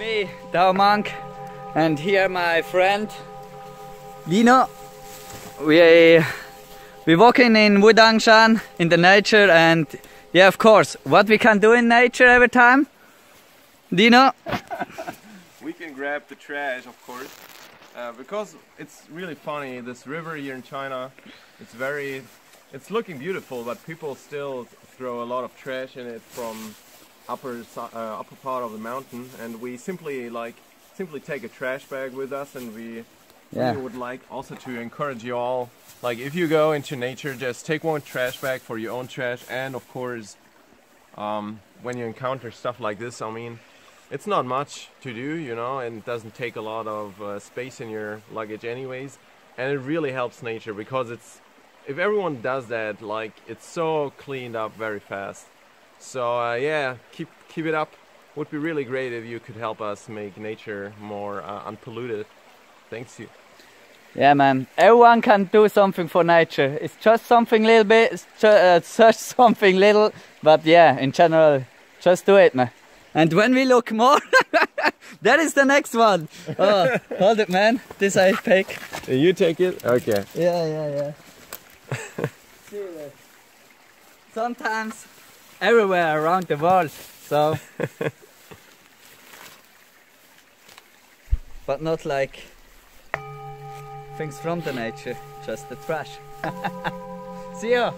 me, Dao Monk, and here my friend Dino. We're walking in Wudangshan in the nature, and yeah, of course, what we can do in nature every time, Dino? We can grab the trash, of course, because it's really funny, this river here in China, it's looking beautiful, but people still throw a lot of trash in it from upper part of the mountain, and we simply take a trash bag with us, and we would like also to encourage you all, like, if you go into nature, just take one trash bag for your own trash, and of course, when you encounter stuff like this, I mean, it's not much to do, you know, and it doesn't take a lot of space in your luggage anyways, and it really helps nature, because if everyone does that, like, it's so cleaned up very fast. So yeah, keep it up. Would be really great if you could help us make nature more unpolluted. Thanks you. Yeah, man. Everyone can do something for nature. It's just something little bit. Just something little. But yeah, in general, just do it, man. And when we look more, that is the next one. Oh, hold it, man. This I take. You take it. Okay. Yeah. Seriously. Sometimes. Everywhere around the world, so but not like things from the nature, just the trash. See ya.